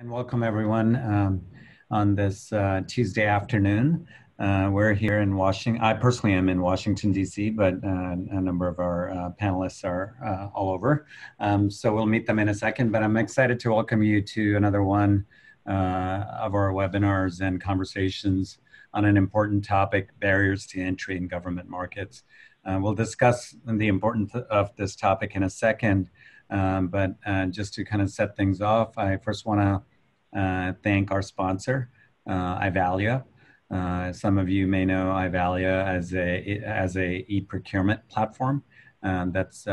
And welcome everyone on this Tuesday afternoon. We're here in Washington. I personally am in Washington, D.C., but a number of our panelists are all over. So we'll meet them in a second, but I'm excited to welcome you to another one of our webinars and conversations on an important topic, barriers to entry in government markets. We'll discuss the importance of this topic in a second. But just to kind of set things off, I first want to thank our sponsor, Ivalua. Some of you may know Ivalua as a e-procurement platform that's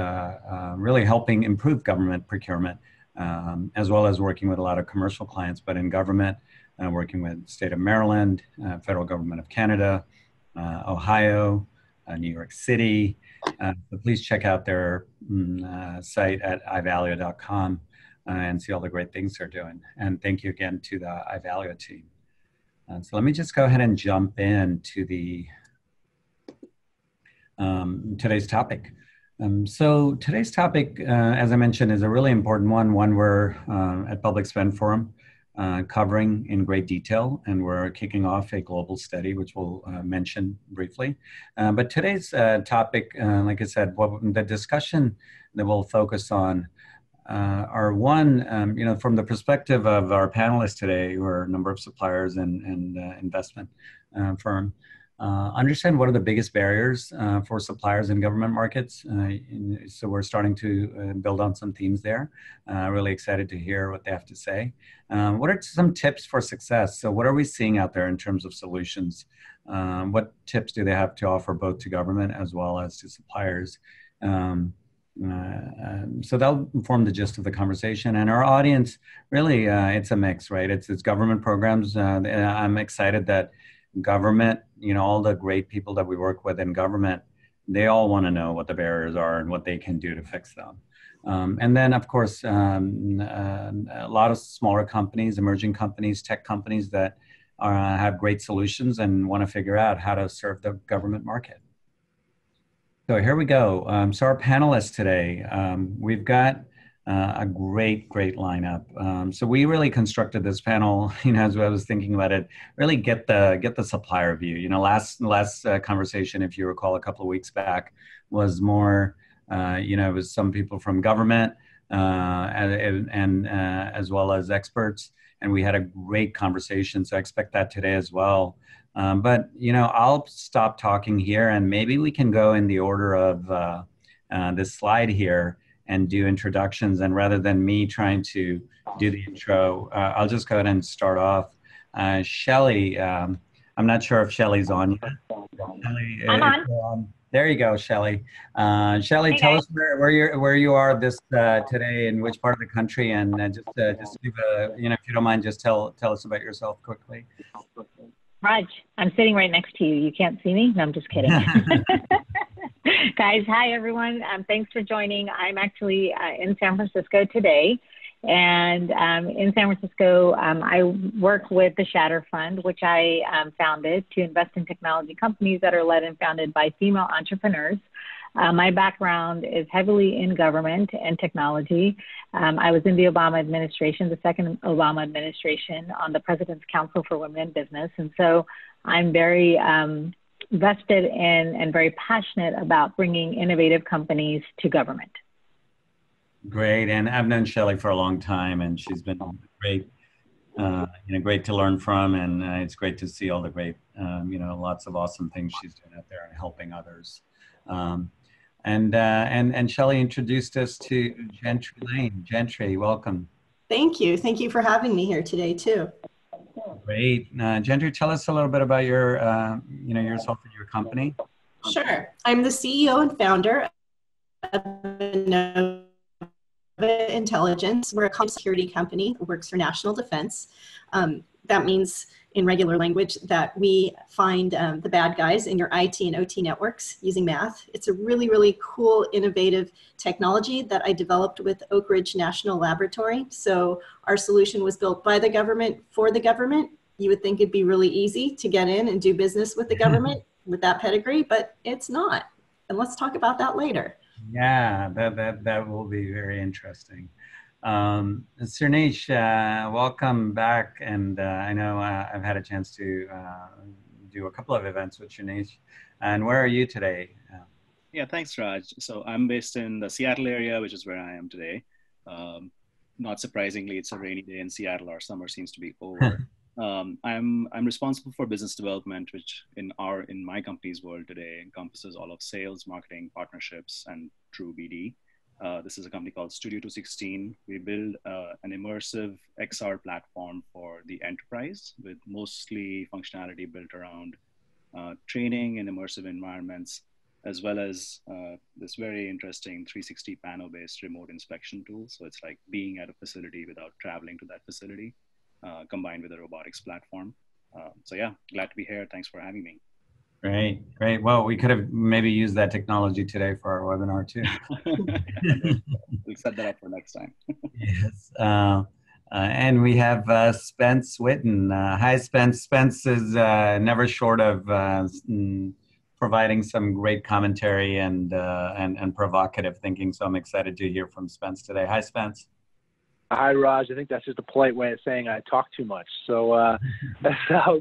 really helping improve government procurement, as well as working with a lot of commercial clients, but in government, working with the state of Maryland, federal government of Canada, Ohio, New York City. So please check out their site at ivalua.com and see all the great things they're doing. And thank you again to the Ivalua team. So let me just go ahead and jump in to the today's topic. So today's topic, as I mentioned, is a really important one, we're at Public Spend Forum covering in great detail, and we're kicking off a global study, which we'll mention briefly. But today's topic, like I said, the discussion that we'll focus on are one, you know, from the perspective of our panelists today, who are a number of suppliers and investment firm, understand what are the biggest barriers for suppliers in government markets. So we're starting to build on some themes there. Really excited to hear what they have to say. What are some tips for success? So what are we seeing out there in terms of solutions? What tips do they have to offer both to government as well as to suppliers? So that'll form the gist of the conversation, and our audience really, it's a mix, right? It's government programs. I'm excited that government, you know, all the great people that we work with in government, they all want to know what the barriers are and what they can do to fix them. And then, of course, a lot of smaller companies, emerging companies, tech companies that have great solutions and want to figure out how to serve the government market. So here we go. So our panelists today, we've got a great lineup. So we really constructed this panel, you know, as I was thinking about it, really get the supplier view. You know, last conversation, if you recall, a couple of weeks back, was more, you know, it was some people from government and as well as experts, and we had a great conversation. So I expect that today as well. But you know, I'll stop talking here, and maybe we can go in the order of this slide here and do introductions. And rather than me trying to do the intro, I'll just go ahead and start off. Shelly, I'm not sure if Shelly's on yet. Shelly, I'm on. There you go, Shelly. Shelly, hey, tell us where you are this today, in which part of the country, and just give a, you know, if you don't mind, just tell us about yourself quickly. Raj, I'm sitting right next to you. You can't see me? No, I'm just kidding. Guys, hi everyone. Thanks for joining. I'm actually in San Francisco today. And in San Francisco, I work with the Shatter Fund, which I founded to invest in technology companies that are led and founded by female entrepreneurs. My background is heavily in government and technology. I was in the Obama administration, the second Obama administration, on the President's Council for Women in Business. And so I'm very vested in and very passionate about bringing innovative companies to government. Great. And I've known Shelly for a long time, and she's been great, you know, great to learn from. And it's great to see all the great, you know, lots of awesome things she's doing out there and helping others. And Shelly introduced us to Gentry Lane. Gentry, welcome. Thank you. Thank you for having me here today too. Great. Gentry, tell us a little bit about your, you know, yourself and your company. Sure. I'm the CEO and founder of Node Intelligence. We're a security company that works for national defense. That means, in regular language, that we find the bad guys in your IT and OT networks using math. It's a really, really cool, innovative technology that I developed with Oak Ridge National Laboratory. So our solution was built by the government for the government. You would think it'd be really easy to get in and do business with the government with that pedigree, but it's not. And let's talk about that later. Yeah, that will be very interesting. Surneesh, welcome back. And I know I've had a chance to do a couple of events with Surneesh. And where are you today? Yeah, thanks, Raj. So I'm based in the Seattle area, which is where I am today. Not surprisingly, it's a rainy day in Seattle. Our summer seems to be over. I'm responsible for business development, which in my company's world today encompasses all of sales, marketing, partnerships, and true BD. This is a company called Studio 216. We build an immersive XR platform for the enterprise with mostly functionality built around training in immersive environments, as well as this very interesting 360 panel-based remote inspection tool. So it's like being at a facility without traveling to that facility, combined with a robotics platform. So yeah, glad to be here. Thanks for having me. Great, great. Well, we could have maybe used that technology today for our webinar too. We'll set that up for next time. Yes. And we have Spence Whitten. Hi, Spence. Spence is never short of providing some great commentary and provocative thinking. So I'm excited to hear from Spence today. Hi, Spence. Hi, Raj. I think that's just a polite way of saying I talk too much. So as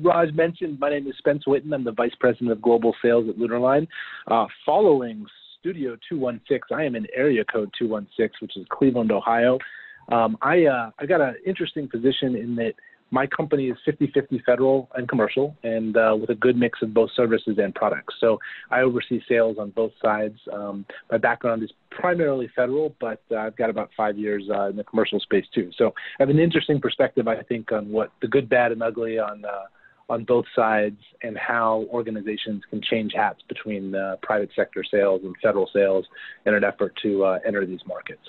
Raj mentioned, my name is Spence Whitten. I'm the Vice President of Global Sales at Lunarline. Following Studio 216, I am in Area Code 216, which is Cleveland, Ohio. I got an interesting position in that my company is 50-50 federal and commercial, and with a good mix of both services and products. So I oversee sales on both sides. My background is primarily federal, but I've got about 5 years in the commercial space too. So I have an interesting perspective, I think, on what the good, bad, and ugly on both sides, and how organizations can change hats between private sector sales and federal sales in an effort to enter these markets.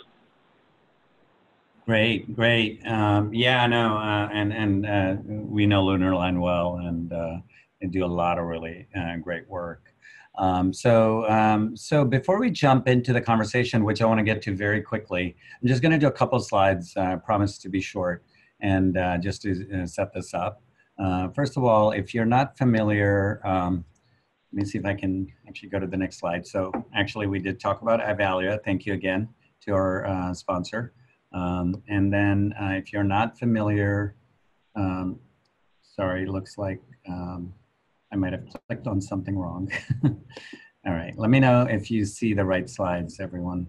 Great, great. Yeah, no, and we know Lunarline well, and they do a lot of really great work. So before we jump into the conversation, which I want to get to very quickly, I'm just going to do a couple slides. I promise to be short, and just to set this up. First of all, if you're not familiar, let me see if I can actually go to the next slide. So actually, we did talk about Ivalua. Thank you again to our sponsor. And then if you're not familiar, sorry, looks like I might have clicked on something wrong. All right, let me know if you see the right slides, everyone.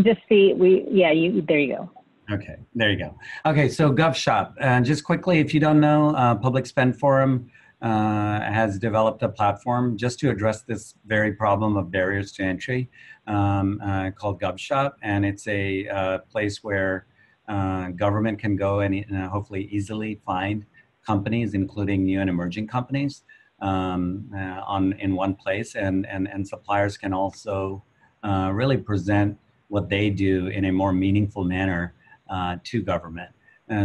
Just see, there you go. Okay, there you go. Okay, so GovShop, just quickly, if you don't know, Public Spend Forum has developed a platform just to address this very problem of barriers to entry, called GovShop, and it's a place where government can go and hopefully easily find companies, including new and emerging companies, in one place, and suppliers can also really present what they do in a more meaningful manner to government.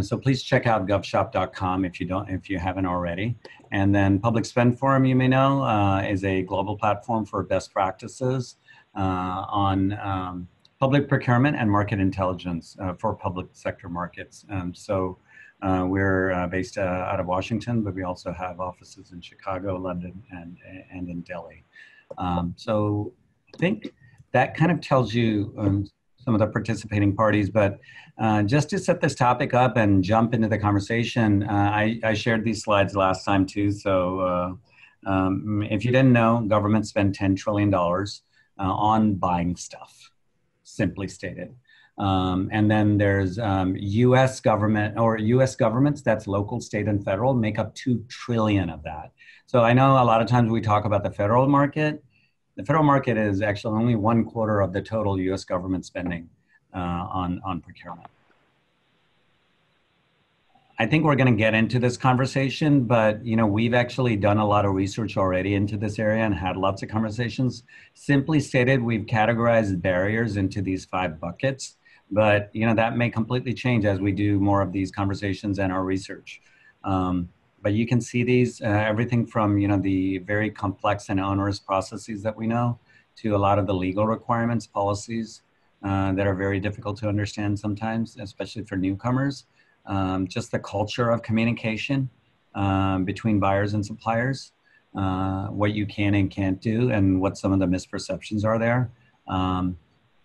So please check out govshop.com if you haven't already. And then Public Spend Forum, you may know, is a global platform for best practices on public procurement and market intelligence for public sector markets. So we're based out of Washington, but we also have offices in Chicago, London, and in Delhi. So I think that kind of tells you some of the participating parties, but just to set this topic up and jump into the conversation, I shared these slides last time too, so if you didn't know, government spent $10 trillion on buying stuff, simply stated. And then there's U.S. governments, that's local, state, and federal, make up $2 trillion of that. So I know a lot of times we talk about the federal market. The federal market is actually only 1/4 of the total U.S. government spending on procurement. I think we're going to get into this conversation, but you know, we've actually done a lot of research already into this area and had lots of conversations. Simply stated, we've categorized barriers into these 5 buckets, but you know, that may completely change as we do more of these conversations and our research. But you can see these, everything from, you know, the very complex and onerous processes that we know to a lot of the legal requirements, policies that are very difficult to understand sometimes, especially for newcomers. Just the culture of communication between buyers and suppliers, what you can and can't do, and what some of the misperceptions are there.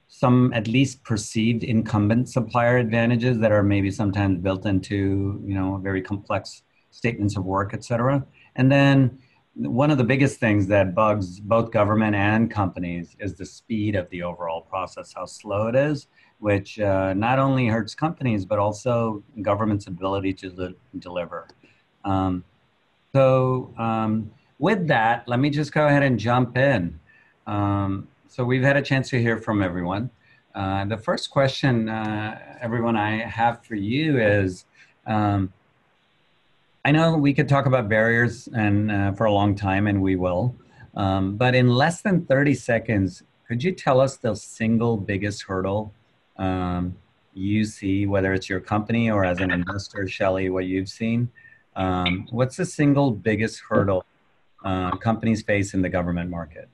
some at least perceived incumbent supplier advantages that are maybe sometimes built into, you know, very complex statements of work, et cetera. And then one of the biggest things that bugs both government and companies is the speed of the overall process, how slow it is, which not only hurts companies, but also government's ability to deliver. With that, let me just go ahead and jump in. So we've had a chance to hear from everyone. The first question, everyone, I have for you is, I know we could talk about barriers and for a long time, and we will, but in less than 30 seconds, could you tell us the single biggest hurdle you see, whether it's your company or as an investor, Shelley, what you've seen? What's the single biggest hurdle companies face in the government market?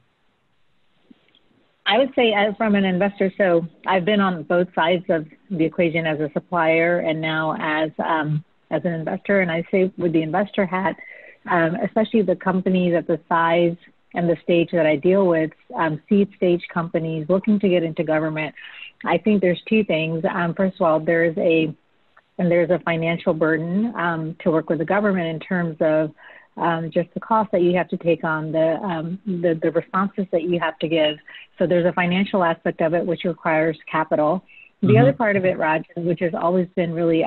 I would say, as from an investor, so I've been on both sides of the equation as a supplier and now as an investor. And I say with the investor hat, especially the companies at the size and the stage that I deal with, seed stage companies looking to get into government, I think there's two things. First of all, there's a financial burden to work with the government in terms of just the cost that you have to take on, the responses that you have to give. So there's a financial aspect of it, which requires capital. The other part of it, Raj, which has always been really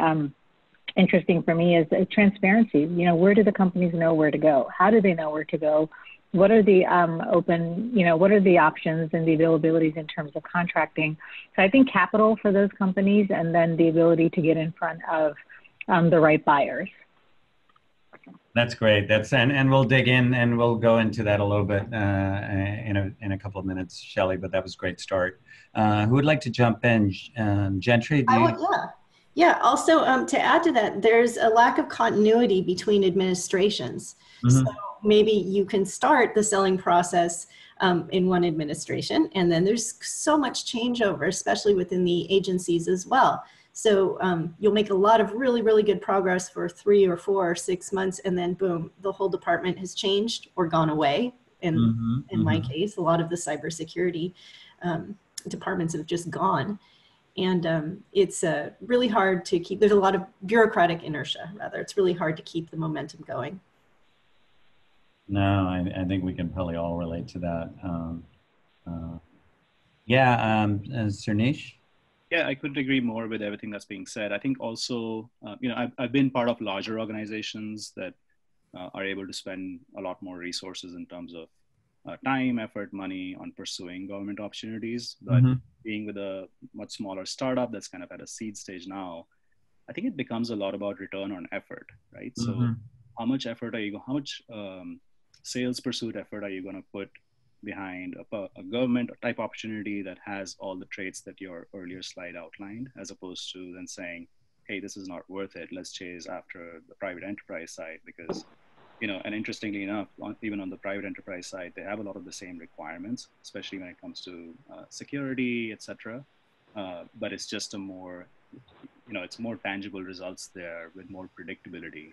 interesting for me, is transparency. You know, where do the companies know where to go? How do they know where to go? What are the open, you know, what are the options and the availabilities in terms of contracting? So I think capital for those companies, and then the ability to get in front of the right buyers. That's great. That's and we'll dig in and we'll go into that a little bit in a couple of minutes, Shelley. But that was a great start. Who would like to jump in? Gentry? I would, yeah. Also, to add to that, there's a lack of continuity between administrations. So maybe you can start the selling process in one administration, and then there's so much changeover, especially within the agencies as well. So you'll make a lot of really, really good progress for 3 or 4 or 6 months, and then boom, the whole department has changed or gone away. And in my case, a lot of the cybersecurity departments have just gone. And it's really hard to keep, there's a lot of bureaucratic inertia, rather. It's really hard to keep the momentum going. No, I think we can probably all relate to that. Surnish? Yeah, I couldn't agree more with everything that's being said. I think also, you know, I've been part of larger organizations that are able to spend a lot more resources in terms of time, effort, money on pursuing government opportunities. But being with a much smaller startup that's kind of at a seed stage now, I think it becomes a lot about return on effort, right? So how much effort are you, how much sales pursuit effort are you going to put behind a government type opportunity that has all the traits that your earlier slide outlined, as opposed to then saying, hey, this is not worth it. Let's chase after the private enterprise side because, you know, and interestingly enough, even on the private enterprise side, they have a lot of the same requirements, especially when it comes to security, et cetera. But it's just a more, you know, it's more tangible results there with more predictability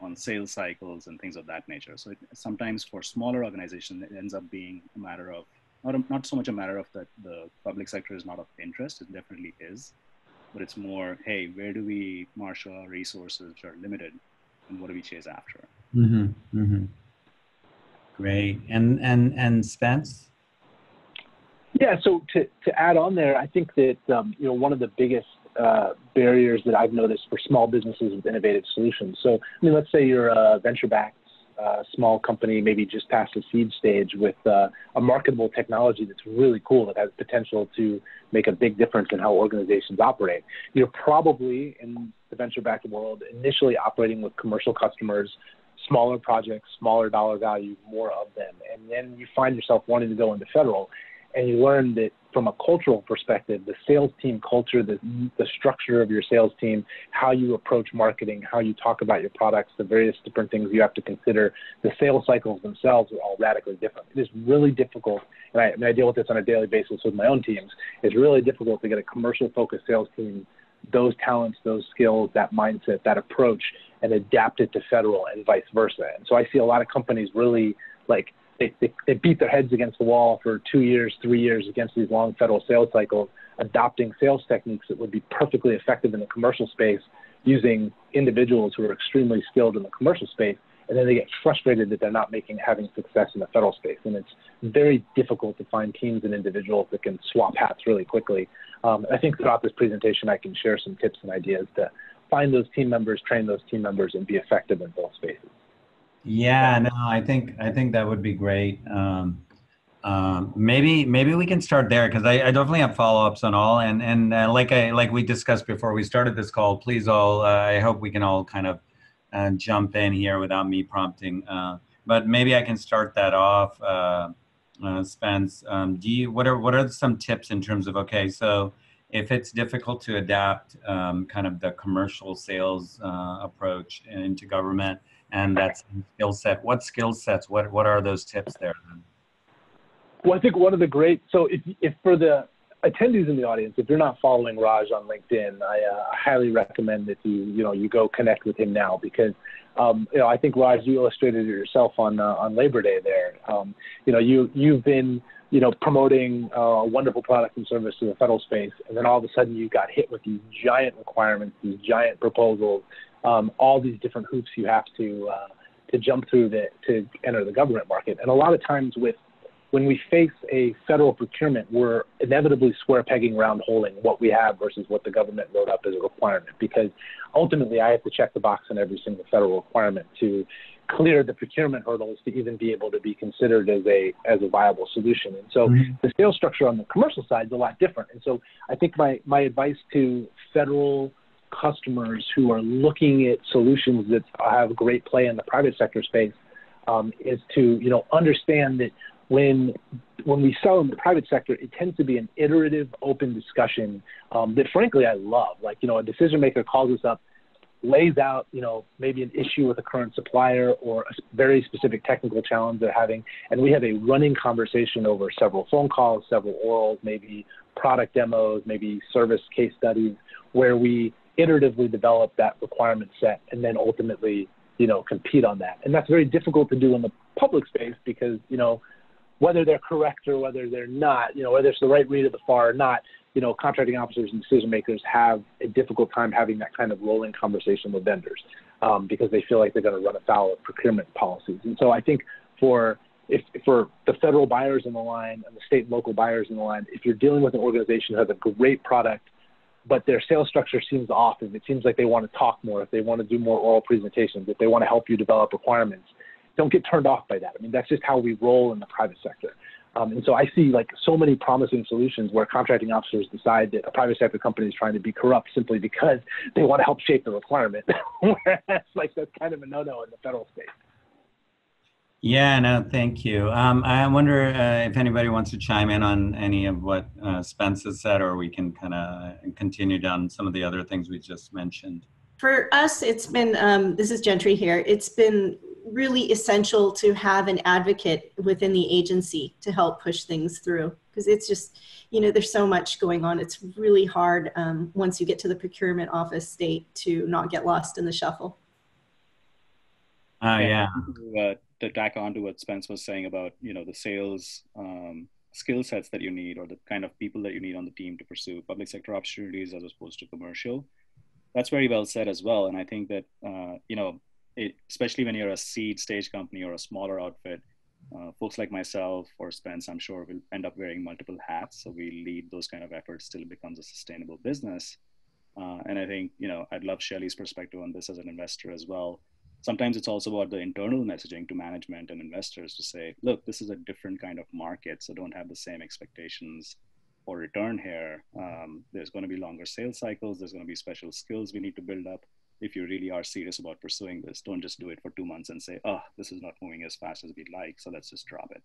on sales cycles and things of that nature. So it, sometimes for smaller organizations, it ends up being a matter of, not so much a matter of that the public sector is not of interest, it definitely is, but it's more, hey, where do we marshal our resources which are limited and what do we chase after? Great. And Spence? Yeah, so to add on there, I think that, you know, one of the biggest barriers that I've noticed for small businesses with innovative solutions. So, I mean, let's say you're a venture-backed small company, maybe just past the seed stage with a marketable technology that's really cool that has potential to make a big difference in how organizations operate. You're probably, in the venture-backed world, initially operating with commercial customers, smaller projects, smaller dollar value, more of them. And then you find yourself wanting to go into federal. And you learn that from a cultural perspective, the sales team culture, the structure of your sales team, how you approach marketing, how you talk about your products, the various different things you have to consider, the sales cycles themselves are all radically different. It is really difficult, and I deal with this on a daily basis with my own teams, it's really difficult to get a commercial-focused sales team, those talents, those skills, that mindset, that approach, and adapt it to federal and vice versa. And so I see a lot of companies really, like, they beat their heads against the wall for 2 years, 3 years against these long federal sales cycles, adopting sales techniques that would be perfectly effective in the commercial space, using individuals who are extremely skilled in the commercial space, and then they get frustrated that they're not having success in the federal space. And it's very difficult to find teams and individuals that can swap hats really quickly. I think throughout this presentation, I can share some tips and ideas to find those team members, train those team members, and be effective in both spaces. Yeah, no, I think that would be great. Maybe we can start there, because I definitely have follow-ups on all, and like we discussed before we started this call, please all, I hope we can all kind of jump in here without me prompting. But maybe I can start that off, Spence. What are some tips in terms of, okay, so if it's difficult to adapt kind of the commercial sales approach into government, and that's skill set, what skill sets, what are those tips there? Well, I think one of the great, so if for the attendees in the audience, if you're not following Raj on LinkedIn, I highly recommend that you go connect with him now, because I think, Raj, you illustrated it yourself on Labor Day there. You've been promoting a wonderful product and service to the federal space, and then all of a sudden you got hit with these giant requirements, these giant proposals, all these different hoops you have to jump through to enter the government market. And a lot of times when we face a federal procurement, we're inevitably square pegging, round holing what we have versus what the government wrote up as a requirement, because ultimately I have to check the box on every single federal requirement to clear the procurement hurdles to even be able to be considered as a viable solution. And so the sales structure on the commercial side is a lot different. And so I think my advice to federal customers who are looking at solutions that have great play in the private sector space is to understand that when we sell in the private sector, it tends to be an iterative, open discussion that, frankly, I love. Like, a decision maker calls us up, lays out, maybe an issue with a current supplier or a very specific technical challenge they're having, and we have a running conversation over several phone calls, several orals, maybe product demos, maybe service case studies, where we iteratively develop that requirement set and then ultimately, compete on that. And that's very difficult to do in the public space because, whether they're correct or whether they're not, whether it's the right read of the FAR or not, contracting officers and decision makers have a difficult time having that kind of rolling conversation with vendors because they feel like they're going to run afoul of procurement policies. And so I think for the federal buyers in the line and the state and local buyers in the line, if you're dealing with an organization who has a great product, but their sales structure seems off, and it seems like they want to talk more, if they want to do more oral presentations, if they want to help you develop requirements, don't get turned off by that. I mean, that's just how we roll in the private sector. And so I see so many promising solutions where contracting officers decide that a private sector company is trying to be corrupt simply because they want to help shape the requirement. Whereas that's kind of a no-no in the federal space. Yeah, no, thank you. I wonder if anybody wants to chime in on any of what Spence has said, or we can kind of continue down some of the other things we just mentioned. For us, it's been, this is Gentry here, it's been really essential to have an advocate within the agency to help push things through, because it's just, there's so much going on. It's really hard once you get to the procurement office state to not get lost in the shuffle. Oh, yeah. To tack on to what Spence was saying about, the sales skill sets that you need, or the kind of people that you need on the team to pursue public sector opportunities as opposed to commercial. That's very well said as well. And I think that, especially when you're a seed stage company or a smaller outfit, folks like myself or Spence, I'm sure, will end up wearing multiple hats. So we lead those kind of efforts till it becomes a sustainable business. And I think, I'd love Shelley's perspective on this as an investor as well. Sometimes it's also about the internal messaging to management and investors to say, look, this is a different kind of market, so don't have the same expectations for return here. There's going to be longer sales cycles. There's going to be special skills we need to build up. If you really are serious about pursuing this, don't just do it for 2 months and say, oh, this is not moving as fast as we'd like, so let's just drop it.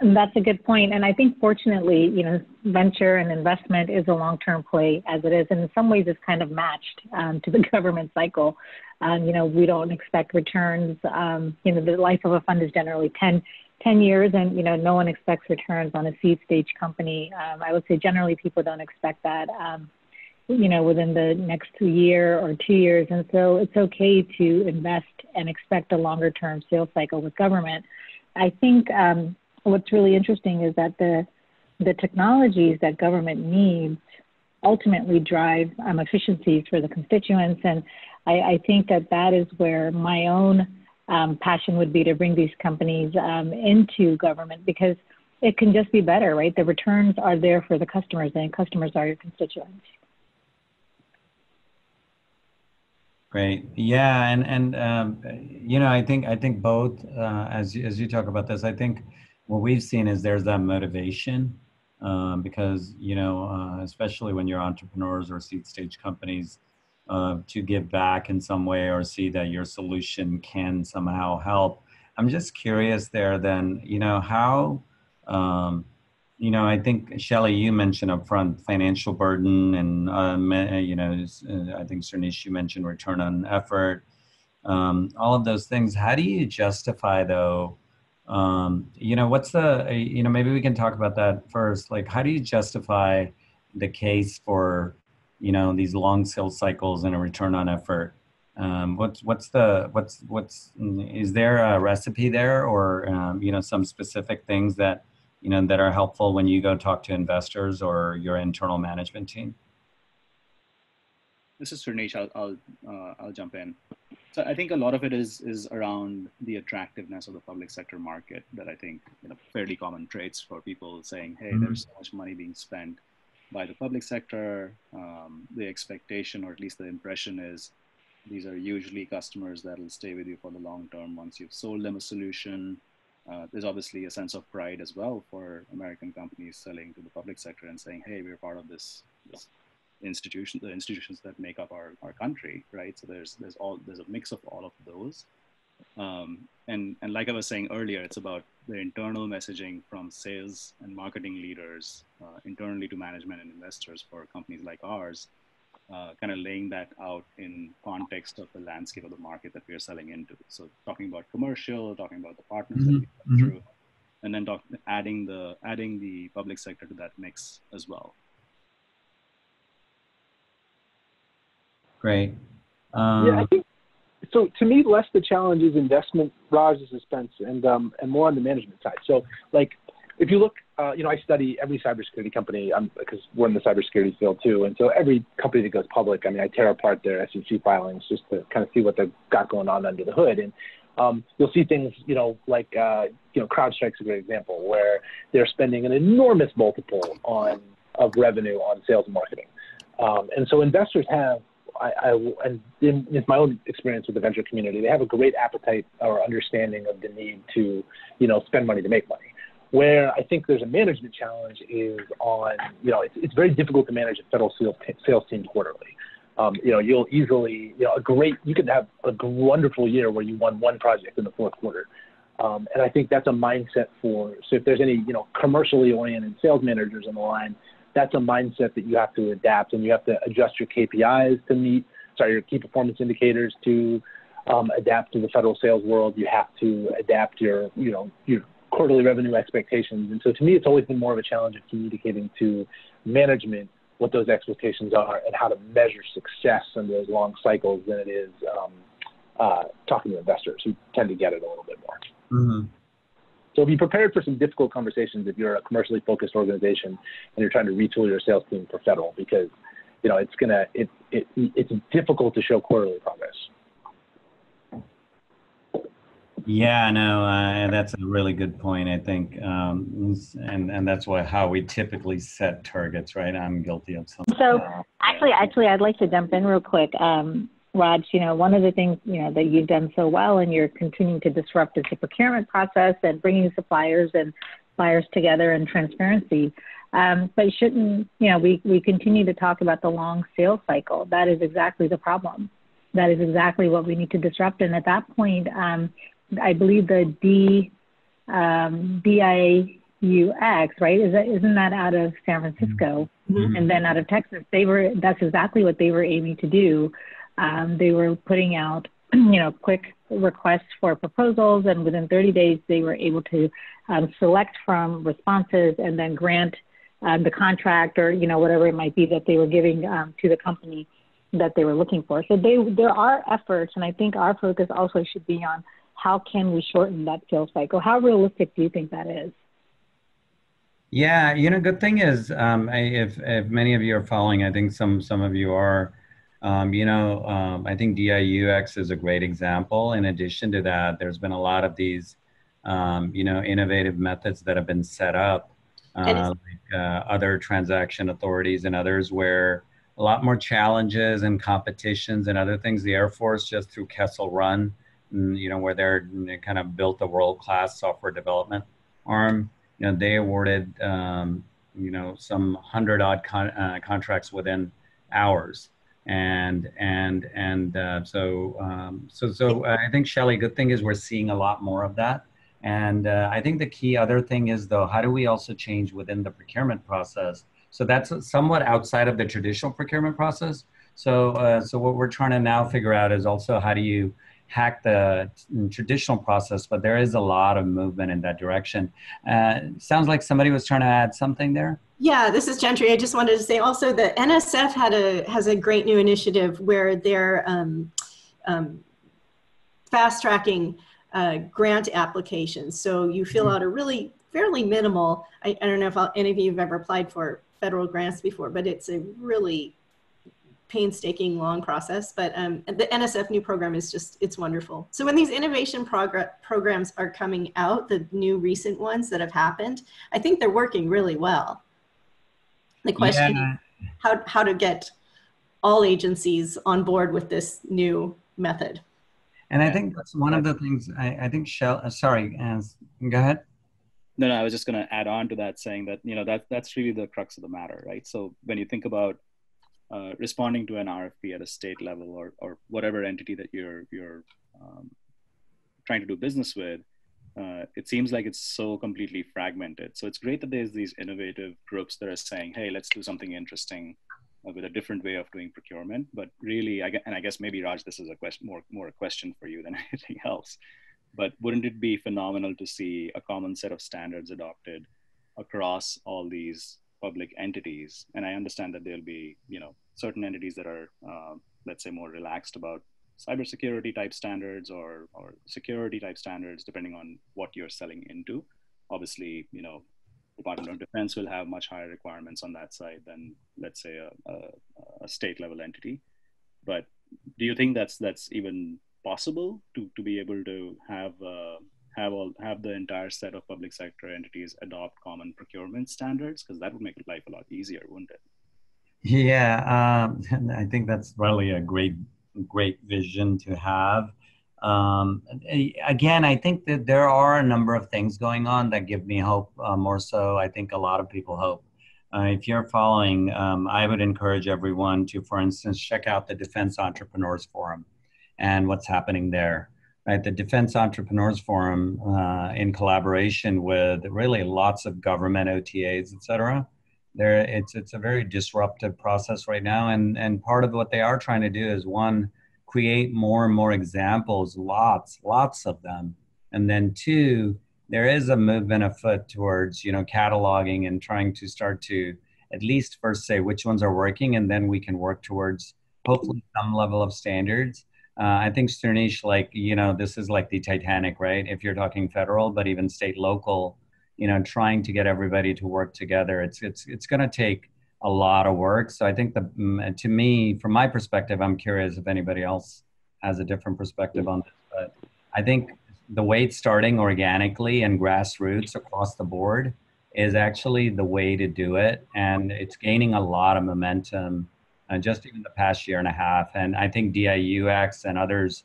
And that's a good point. And I think, fortunately, venture and investment is a long-term play as it is. And in some ways, it's kind of matched to the government cycle. We don't expect returns. The life of a fund is generally 10 years, and no one expects returns on a seed stage company. I would say generally people don't expect that. you know, within the next year or 2 years. And so it's okay to invest and expect a longer term sales cycle with government. I think what's really interesting is that the technologies that government needs ultimately drive efficiencies for the constituents. And I think that that is where my own passion would be to bring these companies into government, because it can just be better, right? The returns are there for the customers, and customers are your constituents. Great. Yeah, and you know, I think both as you talk about this, I think what we've seen is there's that motivation because, you know, especially when you're entrepreneurs or seed stage companies, to give back in some way or see that your solution can somehow help. I'm just curious there then, you know, how, you know, I think Shelley, you mentioned upfront financial burden, and you know, I think Sarnish, you mentioned return on effort, all of those things. How do you justify though, you know, what's the, you know, maybe we can talk about that first. Like, how do you justify the case for, you know, these long sales cycles and a return on effort? Is there a recipe there, or you know, some specific things that, you know, that are helpful when you go talk to investors or your internal management team? This is Sarnish. I'll jump in. So I think a lot of it is around the attractiveness of the public sector market, that I think, you know, fairly common traits for people saying, hey, there's so much money being spent by the public sector. The expectation, or at least the impression, is these are usually customers that will stay with you for the long term once you've sold them a solution. There's obviously a sense of pride as well for American companies selling to the public sector and saying, hey, we're part of this institution, the institutions that make up our country, right? So there's a mix of all of those. And like I was saying earlier, it's about the internal messaging from sales and marketing leaders internally to management and investors for companies like ours, kind of laying that out in context of the landscape of the market that we are selling into. So talking about commercial, talking about the partners that we come through, and then adding the public sector to that mix as well. Great. Yeah, I think, so to me, less the challenge is investment, Raj, is expense, and more on the management side. So like, if you look, you know, I study every cybersecurity company because we're in the cybersecurity field too. And so every company that goes public, I mean, I tear apart their SEC filings just to kind of see what they've got going on under the hood. And you'll see things, you know, like, you know, CrowdStrike's a great example, where they're spending an enormous multiple of revenue on sales and marketing. And so investors have, and in my own experience with the venture community, they have a great appetite or understanding of the need to, you know, spend money to make money. Where I think there's a management challenge is on, you know, it's very difficult to manage a federal sales team quarterly. You know, you'll easily, you know, you could have a wonderful year where you won one project in the fourth quarter. And I think that's a mindset so if there's any, you know, commercially oriented sales managers on the line, that's a mindset that you have to adapt, and you have to adjust your KPIs to meet, your key performance indicators to adapt to the federal sales world. You have to adapt your, you know, your quarterly revenue expectations. And so to me, it's always been more of a challenge of communicating to management what those expectations are and how to measure success in those long cycles than it is talking to investors, who tend to get it a little bit more. So be prepared for some difficult conversations if you're a commercially focused organization and you're trying to retool your sales team for federal, because, you know, it's difficult to show quarterly progress. Yeah, no, that's a really good point, I think. And that's how we typically set targets, right? I'm guilty of something. So actually, I'd like to jump in real quick. Raj, you know, one of the things, you know, that you've done so well, and you're continuing to disrupt, is the procurement process and bringing suppliers and buyers together and transparency. But shouldn't, you know, we continue to talk about the long sales cycle. That is exactly the problem. That is exactly what we need to disrupt. And at that point, I believe the DIUx, right? Isn't that out of San Francisco and then out of Texas? That's exactly what they were aiming to do. They were putting out, you know, quick requests for proposals, and within 30 days, they were able to select from responses and then grant the contract or, you know, whatever it might be that they were giving to the company that they were looking for. So there are efforts, and I think our focus also should be on how can we shorten that sales cycle? How realistic do you think that is? Yeah, you know, good thing is, if many of you are following, I think some of you are, I think DIUx is a great example. In addition to that, there's been a lot of these, innovative methods that have been set up, other transaction authorities and others where a lot more challenges and competitions and other things. The Air Force just through Kessel Run, you know, where they kind of built a world-class software development arm. You know, they awarded, some 100-odd contracts within hours. So I think, Shelley, good thing is we're seeing a lot more of that. And I think the key other thing is, though, how do we also change within the procurement process? So that's somewhat outside of the traditional procurement process. So, so what we're trying to now figure out is also how do you hack the traditional process, but there is a lot of movement in that direction. Sounds like somebody was trying to add something there. Yeah, this is Gentry. I just wanted to say also that NSF has a great new initiative where they're fast-tracking grant applications. So you fill out a really fairly minimal, I don't know if any of you have ever applied for federal grants before, but it's a really painstaking, long process, but the NSF new program is just, it's wonderful. So when these innovation programs are coming out, the new recent ones that have happened, I think they're working really well. The question is how to get all agencies on board with this new method. And I think that's one of the things I think, go ahead. No, I was just going to add on to that saying that, you know, that's really the crux of the matter, right? So when you think about responding to an RFP at a state level or whatever entity that you're trying to do business with, it seems like it's so completely fragmented. So it's great that there's these innovative groups that are saying, hey, let's do something interesting with a different way of doing procurement. But really, I guess maybe Raj, this is a question, more a question for you than anything else, but wouldn't it be phenomenal to see a common set of standards adopted across all these public entities? And I understand that there'll be, you know, certain entities that are, let's say, more relaxed about cybersecurity type standards or security type standards, depending on what you're selling into. Obviously, you know, Department of Defense will have much higher requirements on that side than, let's say, a state level entity. But do you think that's even possible to be able to have the entire set of public sector entities adopt common procurement standards? Because that would make life a lot easier, wouldn't it? Yeah, I think that's really a great vision to have. Again, I think that there are a number of things going on that give me hope, more so I think a lot of people hope. If you're following, I would encourage everyone to, for instance, check out the Defense Entrepreneurs Forum and what's happening there. Right, the Defense Entrepreneurs Forum, in collaboration with really lots of government OTAs, et cetera, it's a very disruptive process right now. And part of what they are trying to do is, one, create more and more examples, lots of them. And then two, there is a movement afoot towards, you know, cataloging and trying to start to at least first say which ones are working, and then we can work towards hopefully some level of standards. I think, Surnish, like, you know, this is like the Titanic, right? If you're talking federal, but even state, local, you know, trying to get everybody to work together, it's going to take a lot of work. So I think to me, from my perspective, I'm curious if anybody else has a different perspective on this, but I think the way it's starting organically and grassroots across the board is actually the way to do it, and it's gaining a lot of momentum. Just even the past year and a half. And I think DIUx and others,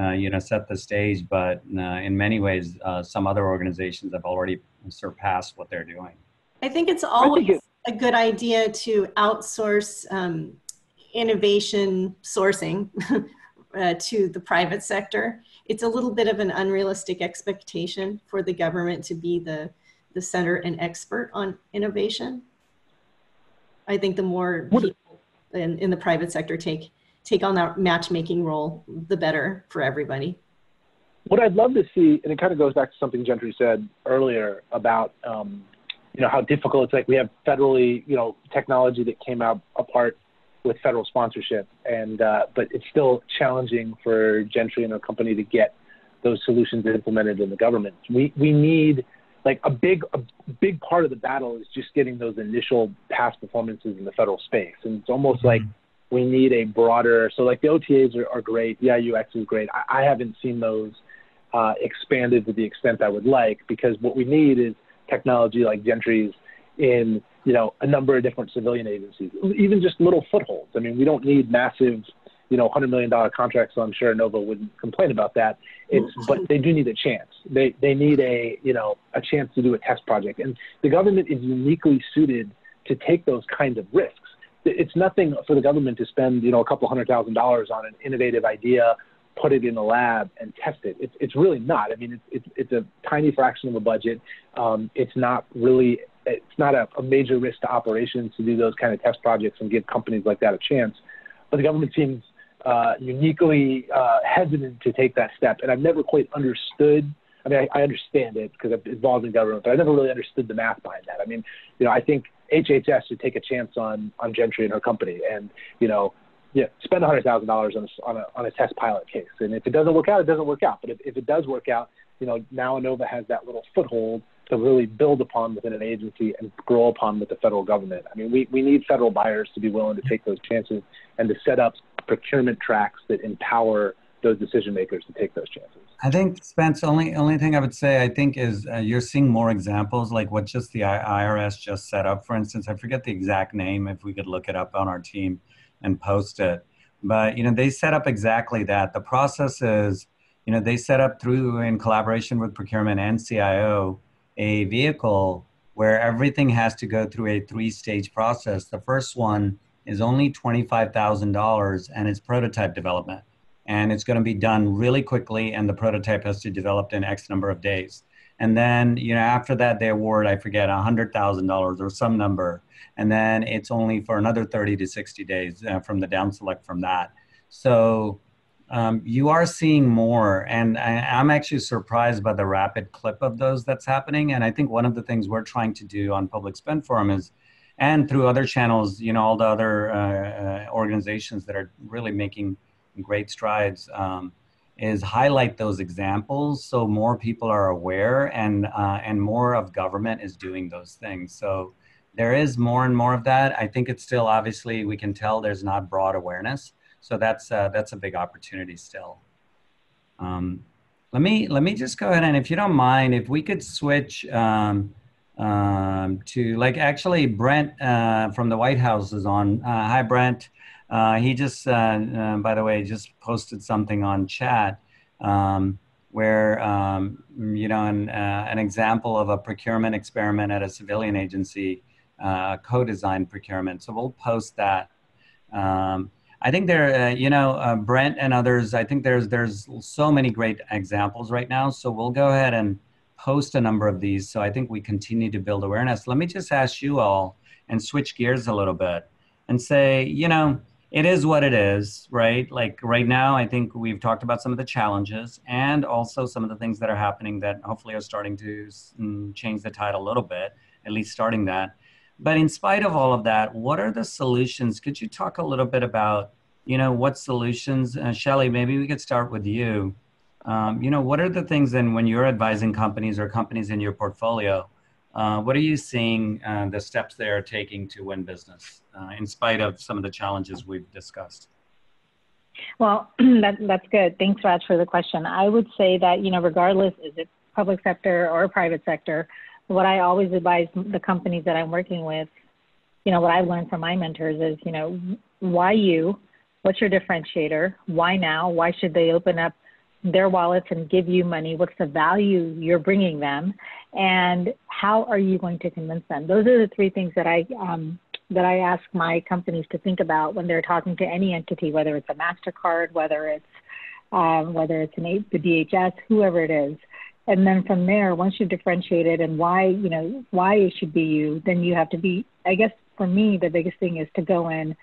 set the stage, but in many ways, some other organizations have already surpassed what they're doing. I think it's always a good idea to outsource innovation sourcing to the private sector. It's a little bit of an unrealistic expectation for the government to be the center and expert on innovation. I think the more people in the private sector take on that matchmaking role, the better for everybody. What I'd love to see, and it kind of goes back to something Gentry said earlier about how difficult it's like we have federally, technology that came out apart with federal sponsorship. And, but it's still challenging for Gentry and our company to get those solutions implemented in the government. We need like a big part of the battle is just getting those initial past performances in the federal space. And it's almost like we need a broader, so like the OTAs are great. DIUx is great. I haven't seen those expanded to the extent I would like, because what we need is technology like Gentry's in, a number of different civilian agencies, even just little footholds. I mean, we don't need massive, $100 million contracts. So I'm sure Nova wouldn't complain about that. But they do need a chance. They need a chance to do a test project. And the government is uniquely suited to take those kinds of risks. It's nothing for the government to spend, a couple $100,000 on an innovative idea, put it in a lab and test it. It's really not. I mean, it's a tiny fraction of a budget. It's not a major risk to operations to do those kind of test projects and give companies like that a chance. But the government seems uniquely hesitant to take that step. And I've never quite understood. I mean, I understand it because I'm involved in government, but I never really understood the math behind that. I mean, I think HHS should take a chance on Gentry and her company and, spend $100,000 on a test pilot case. And if it doesn't work out, it doesn't work out. But if it does work out, now Inova has that little foothold to really build upon within an agency and grow upon with the federal government. I mean, we need federal buyers to be willing to take those chances and to set up procurement tracks that empower those decision makers to take those chances. I think, Spence, only thing I would say, I think, is you're seeing more examples like what just the IRS just set up, for instance. I forget the exact name, if we could look it up on our team and post it. But, they set up exactly that. The process is, they set up through, in collaboration with procurement and CIO, a vehicle where everything has to go through a three-stage process. The first one is only $25,000 and it's prototype development. And it's gonna be done really quickly and the prototype has to be developed in X number of days. And then, after that they award, I forget, $100,000 or some number. And then it's only for another 30 to 60 days from the down select from that. So you are seeing more, and I'm actually surprised by the rapid clip of those that's happening. And I think one of the things we're trying to do on Public Spend Forum is, and through other channels, all the other organizations that are really making great strides, is highlight those examples so more people are aware and more of government is doing those things. So there is more and more of that. I think it's still, obviously, we can tell there's not broad awareness. So that's a big opportunity still. Let me just go ahead and, if you don't mind, if we could switch to, like, actually Brent from the White House is on. Hi, Brent. He just, by the way, just posted something on chat where, an example of a procurement experiment at a civilian agency, co-design procurement. So we'll post that. I think there, Brent and others, I think there's so many great examples right now. So we'll go ahead and post a number of these. So I think we continue to build awareness. Let me just ask you all and switch gears a little bit and say, it is what it is, right? Like right now, I think we've talked about some of the challenges and also some of the things that are happening that hopefully are starting to change the tide a little bit, at least starting that. But in spite of all of that, what are the solutions? Could you talk a little bit about, what solutions? Shelley, maybe we could start with you. What are the things then when you're advising companies or companies in your portfolio, what are you seeing the steps they're taking to win business in spite of some of the challenges we've discussed? Well, that's good. Thanks, Raj, for the question. I would say that, regardless, is it public sector or private sector, what I always advise the companies that I'm working with, what I've learned from my mentors is, why you? What's your differentiator? Why now? Why should they open up their wallets and give you money? What's the value you're bringing them? And how are you going to convince them? Those are the three things that I ask my companies to think about when they're talking to any entity, whether it's a MasterCard, whether it's the DHS, whoever it is. And then from there, once you've differentiated and why it should be you, then you have to be, I guess for me, the biggest thing is to go in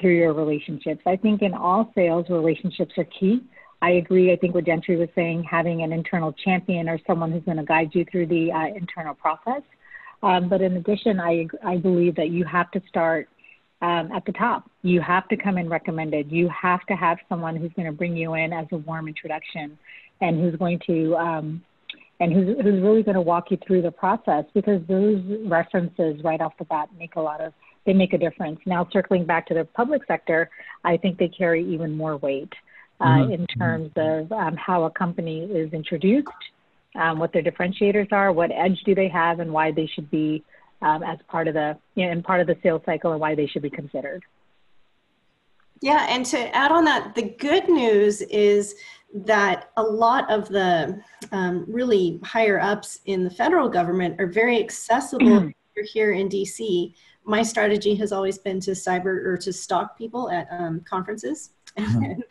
through your relationships. I think in all sales, relationships are key. I agree. I think what Gentry was saying, having an internal champion or someone who's going to guide you through the internal process. But in addition, I believe that you have to start at the top. You have to come in recommended. You have to have someone who's going to bring you in as a warm introduction, and who's going to and who's really going to walk you through the process, because those references right off the bat make a difference. Now, circling back to the public sector, I think they carry even more weight in terms of how a company is introduced, what their differentiators are, what edge do they have, and why they should be as part of the part of the sales cycle, and why they should be considered. Yeah, and to add on that, the good news is that a lot of the really higher ups in the federal government are very accessible. You're here in DC. My strategy has always been to stalk people at conferences and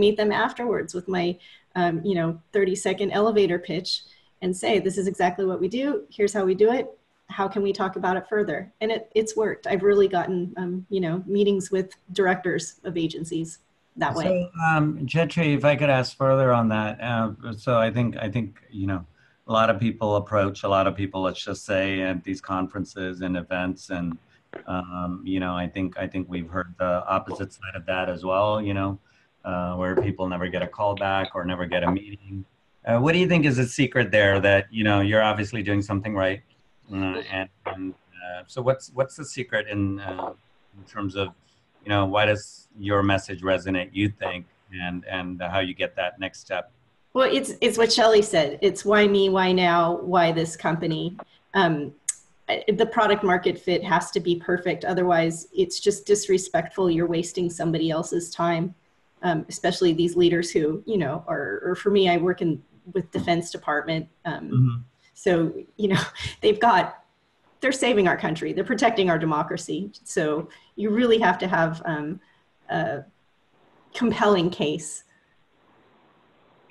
meet them afterwards with my 30-second elevator pitch and say, this is exactly what we do. Here's how we do it. How can we talk about it further? And it's worked. I've really gotten meetings with directors of agencies that way. So, Jetri, if I could ask further on that. So I think a lot of people approach a lot of people, let's just say, at these conferences and events, and I think we've heard the opposite side of that as well, where people never get a call back or never get a meeting. What do you think is the secret there, that you're obviously doing something right? So what's the secret in terms of, why does your message resonate, you think, and how you get that next step? Well, it's what Shelley said. It's why me, why now, why this company? The product market fit has to be perfect. Otherwise, it's just disrespectful. You're wasting somebody else's time, especially these leaders who, or for me, I work with Defense Department. So, they're saving our country. They're protecting our democracy. So you really have to have a compelling case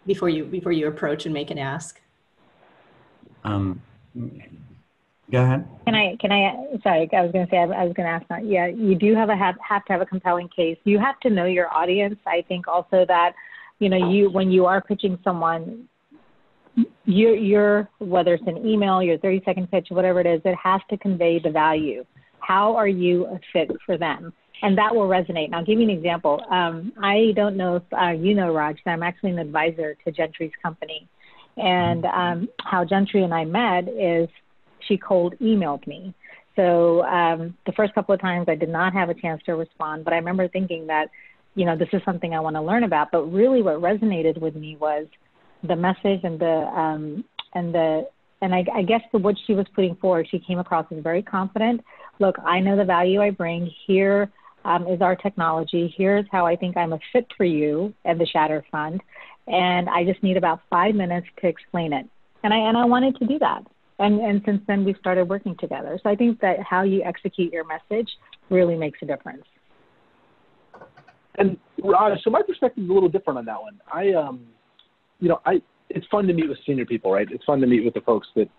before you approach and make an ask. Go ahead. Can I, sorry, I was going to say, I was going to ask that. Yeah, you do have to have a compelling case. You have to know your audience. I think also that, when you are pitching someone, whether it's an email, your 30-second pitch, whatever it is, it has to convey the value. How are you a fit for them? And that will resonate. And I'll give you an example. I don't know if Raj, but I'm actually an advisor to Gentri's company. And how Gentry and I met is she cold emailed me. So the first couple of times I did not have a chance to respond, but I remember thinking that, this is something I want to learn about. But really what resonated with me was the message and I guess what she was putting forward. She came across as very confident. Look, I know the value I bring. Here is our technology. Here's how I think I'm a fit for you and the Shatter Fund, and I just need about 5 minutes to explain it. And I wanted to do that. And since then we started working together. So I think that how you execute your message really makes a difference. And Raj, so my perspective is a little different on that one. It's fun to meet with senior people, right? It's fun to meet with the folks that,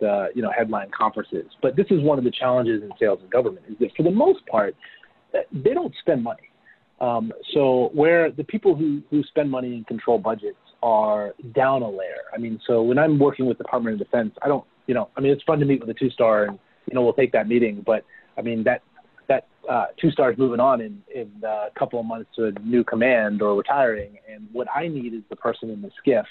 headline conferences. But this is one of the challenges in sales and government, is that for the most part, they don't spend money. So where the people who spend money and control budgets are down a layer. I mean, so when I'm working with the Department of Defense, it's fun to meet with a 2-star and, we'll take that meeting. But, that 2-star is moving on in a couple of months to a new command or retiring. And what I need is the person in the skiff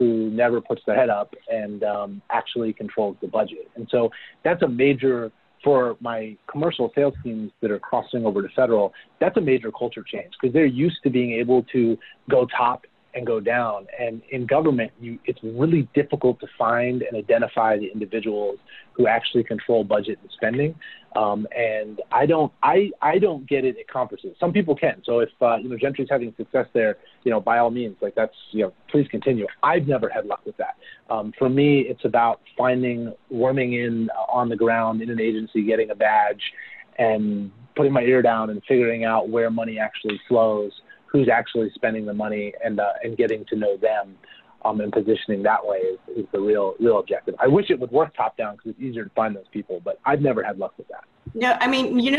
who never puts their head up and actually controls the budget. And so that's a major, for my commercial sales teams that are crossing over to federal, that's a major culture change, because they're used to being able to go top and go down. And in government, it's really difficult to find and identify the individuals who actually control budget and spending. And I don't get it at conferences. Some people can. So if Gentry's having success there, by all means, that's please continue. I've never had luck with that. For me, it's about worming in on the ground in an agency, getting a badge, and putting my ear down and figuring out where money actually flows, who's actually spending the money, and getting to know them and positioning that way is the real objective. I wish it would work top down because it's easier to find those people, but I've never had luck with that. No, I mean, you're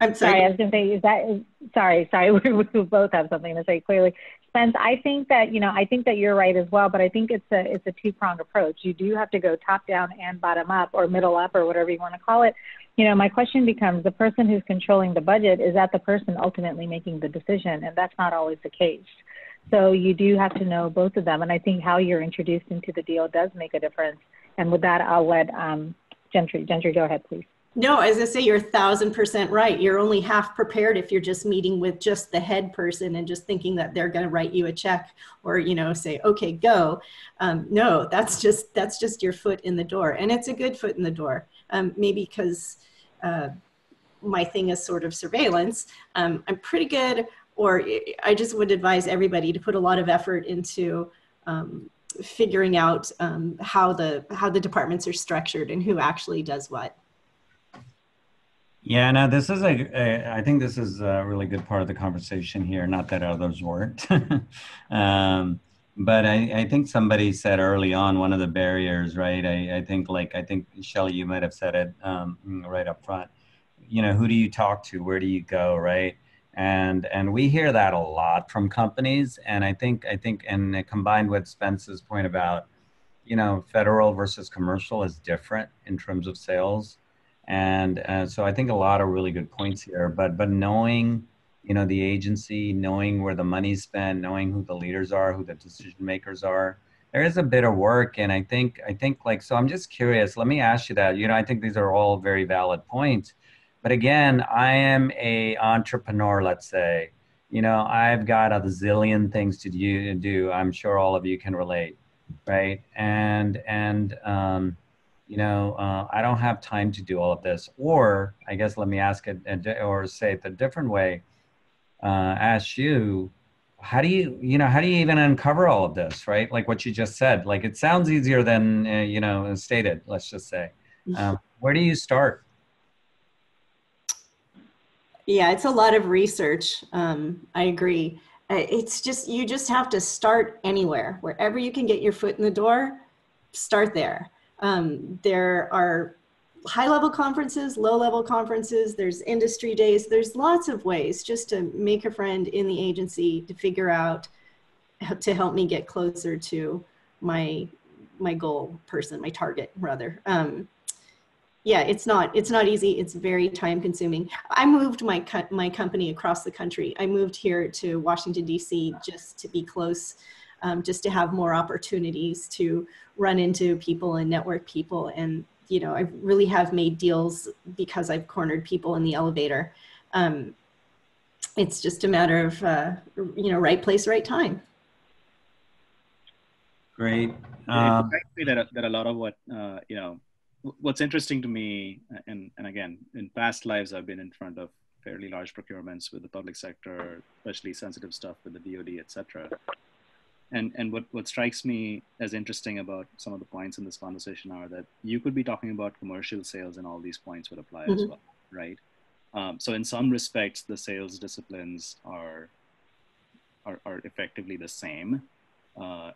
I'm sorry. I was going to say, sorry, we both have something to say clearly. Spence, I think that, I think that you're right as well, but I think it's a two-pronged approach. You do have to go top down and bottom up, or middle up, or whatever you want to call it. My question becomes, the person who's controlling the budget, is that the person ultimately making the decision? And that's not always the case. So you do have to know both of them. And I think how you're introduced into the deal does make a difference. And with that, I'll let Gentry. Gentry, go ahead, please. No, as I say, you're 1000% right. You're only half prepared if you're just meeting with just the head person and just thinking that they're going to write you a check or, say, okay, go. No, that's just your foot in the door. And it's a good foot in the door. Maybe because my thing is sort of surveillance. I'm pretty good, or I just would advise everybody to put a lot of effort into figuring out how the departments are structured and who actually does what. Yeah, no, this is I think this is a really good part of the conversation here. Not that others weren't. But I think somebody said early on, one of the barriers, right? I think Shelley, you might have said it right up front. Who do you talk to? Where do you go, right? And we hear that a lot from companies. And I think, and combined with Spence's point about, federal versus commercial is different in terms of sales. And so I think a lot of really good points here. But knowing, the agency, knowing where the money's spent, knowing who the leaders are, who the decision makers are, there is a bit of work. And I think like, so I'm just curious, let me ask you that, I think these are all very valid points, but again, I am a entrepreneur, let's say, I've got a zillion things to do. I'm sure all of you can relate, right? And I don't have time to do all of this, or I guess, let me ask it or say it a different way. Ask you, how do you even uncover all of this, right? Like what you just said, like it sounds easier than, stated, let's just say. Where do you start? Yeah, it's a lot of research. I agree. It's just, you just have to start anywhere, wherever you can get your foot in the door, start there. There are high-level conferences, low-level conferences, there's industry days, there's lots of ways just to make a friend in the agency to figure out to help me get closer to my goal person, my target rather. Yeah, it's not easy. It's very time-consuming. I moved my company across the country. I moved here to Washington, D.C. just to be close, just to have more opportunities to run into people and network people. And I really have made deals because I've cornered people in the elevator. It's just a matter of, right place, right time. Great. Actually, that a lot of what, what's interesting to me, and again, in past lives, I've been in front of fairly large procurements with the public sector, especially sensitive stuff with the DoD, et cetera. And what strikes me as interesting about some of the points in this conversation are that you could be talking about commercial sales and all these points would apply as well, right? So in some respects, the sales disciplines are effectively the same,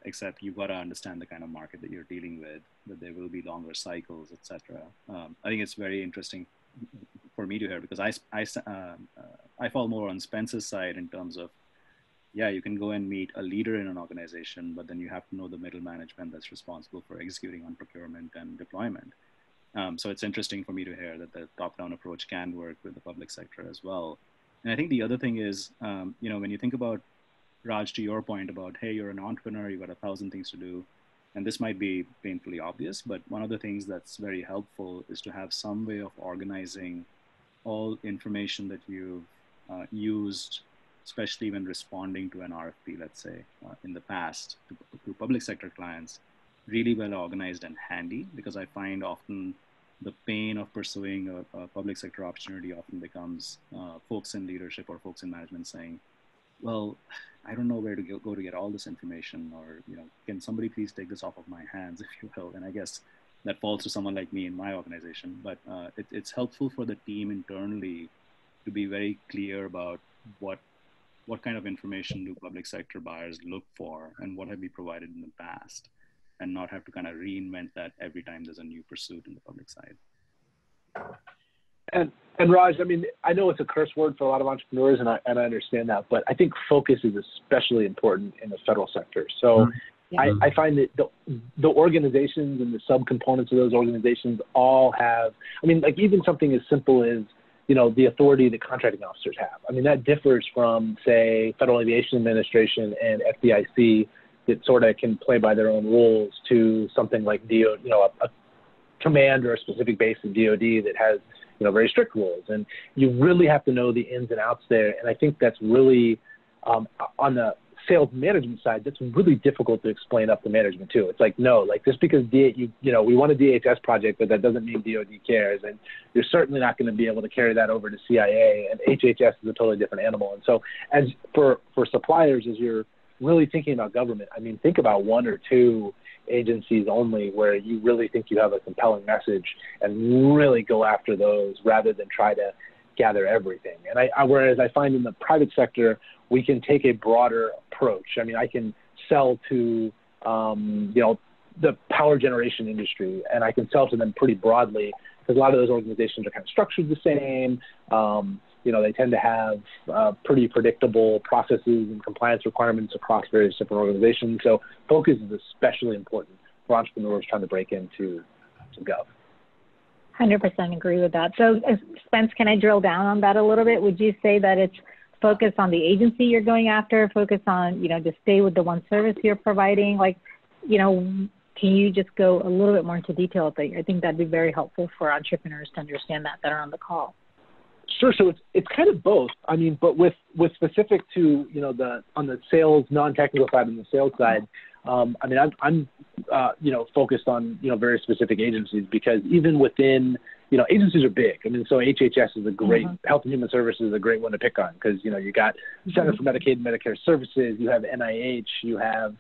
except you've got to understand the kind of market that you're dealing with, that there will be longer cycles, et cetera. I think it's very interesting for me to hear because I fall more on Spence's side in terms of, yeah, you can go and meet a leader in an organization, but then you have to know the middle management that's responsible for executing on procurement and deployment. So it's interesting for me to hear that the top-down approach can work with the public sector as well. And I think the other thing is, when you think about, Raj, to your point about, hey, you're an entrepreneur, you've got 1,000 things to do, and this might be painfully obvious, but one of the things that's very helpful is to have some way of organizing all information that you've used, especially when responding to an RFP, let's say, in the past to public sector clients, really well organized and handy, because I find often the pain of pursuing a public sector opportunity often becomes folks in leadership or folks in management saying, well, I don't know where to go to get all this information, or can somebody please take this off of my hands, if you will. And I guess that falls to someone like me in my organization, but it's helpful for the team internally to be very clear about what kind of information do public sector buyers look for and what have we provided in the past, and not have to kind of reinvent that every time there's a new pursuit in the public side. And Raj, I mean, I know it's a curse word for a lot of entrepreneurs, and I understand that, but I think focus is especially important in the federal sector. So yeah. I find that the organizations and the subcomponents of those organizations all have, I mean, like even something as simple as, you know, the authority that contracting officers have. I mean, that differs from, say, Federal Aviation Administration and FDIC that sort of can play by their own rules to something like DO, you know, a command or a specific base of DOD that has, you know, very strict rules. And you really have to know the ins and outs there. And I think that's really, on the sales management side, that's really difficult to explain up to management too. It's like, no, like just because we want a DHS project, but that doesn't mean DOD cares. And you're certainly not going to be able to carry that over to CIA, and HHS is a totally different animal. And so as for suppliers, as you're really thinking about government, I mean, think about one or two agencies only where you really think you have a compelling message and really go after those rather than try to gather everything. And whereas I find in the private sector, we can take a broader approach. I mean, I can sell to, the power generation industry, and I can sell to them pretty broadly because a lot of those organizations are kind of structured the same. They tend to have pretty predictable processes and compliance requirements across various different organizations. So focus is especially important for entrepreneurs trying to break into gov. 100% agree with that. So Spence, can I drill down on that a little bit? Would you say that it's focus on the agency you're going after, focus on, just stay with the one service you're providing? Like, can you just go a little bit more into detail? I think that'd be very helpful for entrepreneurs to understand that are on the call. Sure. So it's kind of both. I mean, but with specific to, on the sales, non-technical side and the sales side, I'm focused on, very specific agencies because even within, agencies are big. I mean, so HHS is a great, Health and Human Services is a great one to pick on because, you got Center for Medicaid and Medicare Services, you have NIH, you have,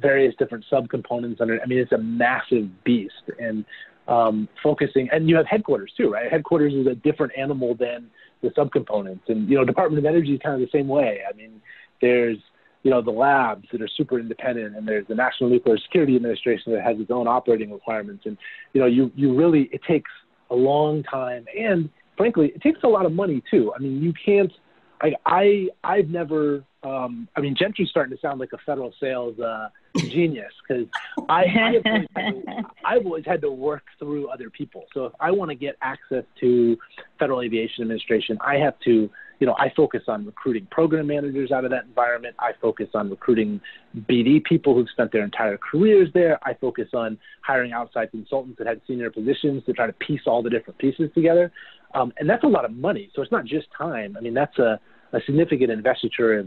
various different subcomponents under it. I mean, it's a massive beast. And focusing, and you have headquarters too, right? Headquarters is a different animal than the subcomponents, and Department of Energy is kind of the same way. I mean, there's the labs that are super independent, and there's the National Nuclear Security Administration that has its own operating requirements, and it takes a long time, and frankly, it takes a lot of money too. I mean, you can't. I've never. Gentry's starting to sound like a federal sales genius because I've always had to work through other people. So if I want to get access to Federal Aviation Administration, I have to, I focus on recruiting program managers out of that environment. I focus on recruiting BD people who've spent their entire careers there. I focus on hiring outside consultants that had senior positions to try to piece all the different pieces together. And that's a lot of money. So it's not just time. I mean, that's a significant investiture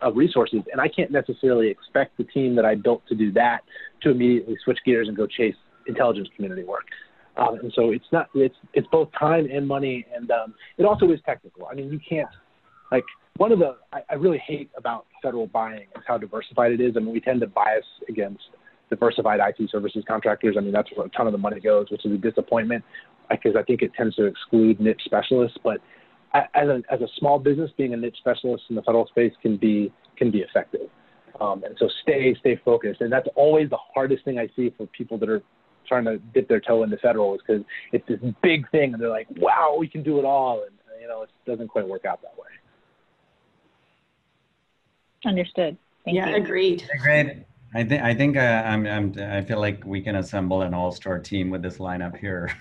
of resources. And I can't necessarily expect the team that I built to do that to immediately switch gears and go chase intelligence community work. And so it's both time and money. And it also is technical. I mean, you can't, like, one of the, I really hate about federal buying is how diversified it is. I mean, we tend to bias against diversified IT services contractors. I mean, that's where a ton of the money goes, which is a disappointment because I think it tends to exclude niche specialists, but as a small business, being a niche specialist in the federal space can be effective. And so stay focused. And that's always the hardest thing I see for people that are trying to dip their toe into federal is because it's this big thing and they're like, wow, we can do it all. And, it doesn't quite work out that way. Understood. Thank you. Agreed. I think I feel like we can assemble an all-star team with this lineup here.